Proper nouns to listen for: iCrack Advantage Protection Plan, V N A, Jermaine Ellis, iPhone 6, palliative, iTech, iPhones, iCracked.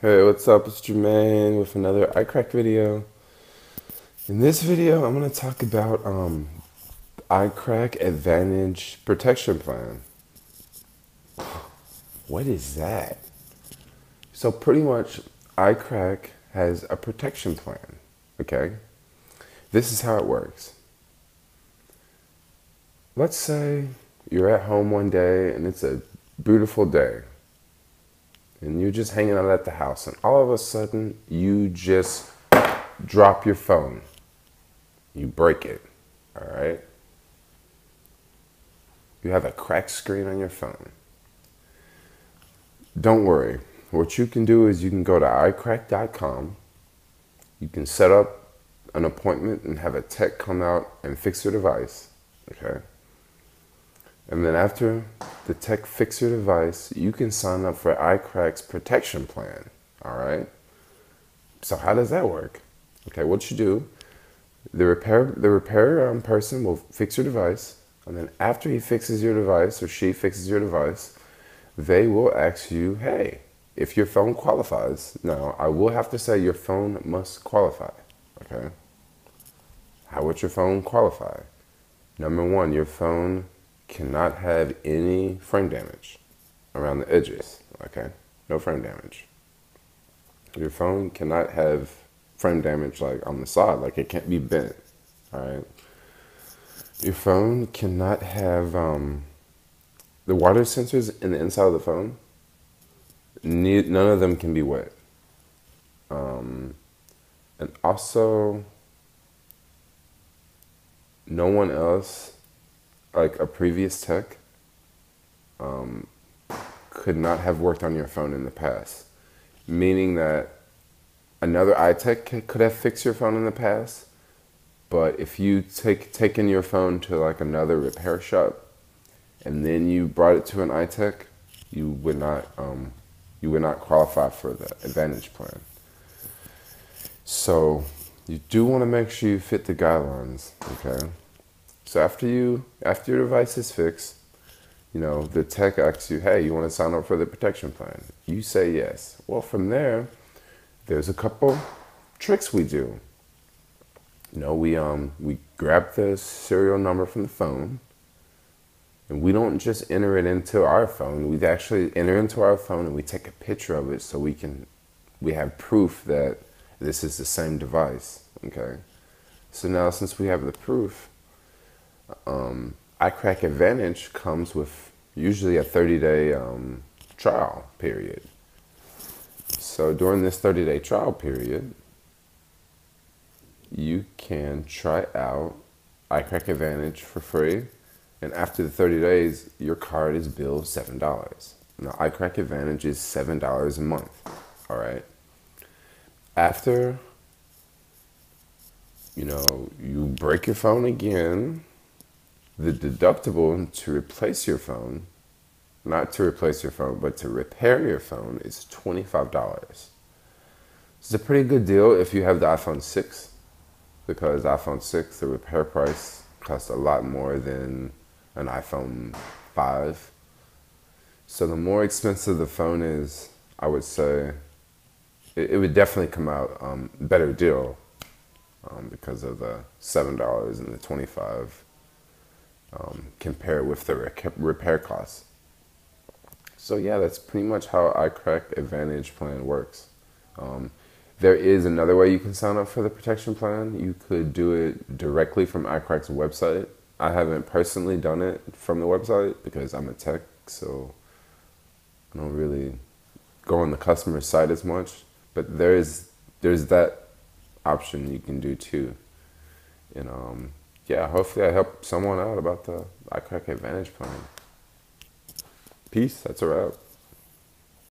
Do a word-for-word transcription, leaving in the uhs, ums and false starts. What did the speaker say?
Hey, what's up? It's Jermaine with another iCrack video. In this video, I'm going to talk about um, iCrack Advantage Protection Plan. What is that? So pretty much, iCrack has a protection plan, okay? This is how it works. Let's say you're at home one day and it's a beautiful day. And you're just hanging out at the house, and all of a sudden, you just drop your phone. You break it, all right? You have a cracked screen on your phone. Don't worry. What you can do is you can go to i crack dot com. You can set up an appointment and have a tech come out and fix your device, okay? And then after the tech fixes your device, you can sign up for iCrack's protection plan, all right? So how does that work? Okay, what you do, the repair, the repair um, person will fix your device, and then after he fixes your device, or she fixes your device, they will ask you, hey, if your phone qualifies. Now, I will have to say your phone must qualify, okay? How would your phone qualify? Number one, your phone cannot have any frame damage around the edges, okay? No frame damage. Your phone cannot have frame damage like on the side, like it can't be bent, all right? Your phone cannot have um, the water sensors in the inside of the phone, ne none of them can be wet. Um, and also, no one else, like a previous tech, um, could not have worked on your phone in the past. Meaning that another iTech could have fixed your phone in the past, but if you take taken your phone to like another repair shop, and then you brought it to an iTech, you would not um, you would not qualify for the Advantage plan. So you do want to make sure you fit the guidelines, okay? So after you, after your device is fixed, you know, the tech asks you, hey, you want to sign up for the protection plan? You say yes. Well, from there, there's a couple tricks we do. You know, we, um, we grab the serial number from the phone, and we don't just enter it into our phone. We actually enter into our phone, and we take a picture of it so we can, we have proof that this is the same device, okay? So now, since we have the proof, Um, iCrack Advantage comes with usually a thirty day um, trial period. So during this thirty day trial period, you can try out iCrack Advantage for free, and after the thirty days, your card is billed seven dollars. Now, iCrack Advantage is seven dollars a month, all right? After, you know, you break your phone again, the deductible to replace your phone, not to replace your phone, but to repair your phone, is twenty-five dollars. It's a pretty good deal if you have the iPhone six, because the iPhone six, the repair price costs a lot more than an iPhone five. So the more expensive the phone is, I would say, it, it would definitely come out um, better deal um, because of the seven dollars and the twenty-five dollars. Um, compare with the repair costs. So yeah, that's pretty much how iCrack Advantage plan works. Um, there is another way you can sign up for the protection plan. You could do it directly from iCrack's website. I haven't personally done it from the website because I'm a tech, so I don't really go on the customer side as much. But there is there's that option you can do too. And um, yeah, hopefully I helped someone out about the iCrack Advantage plan. Peace, that's a wrap.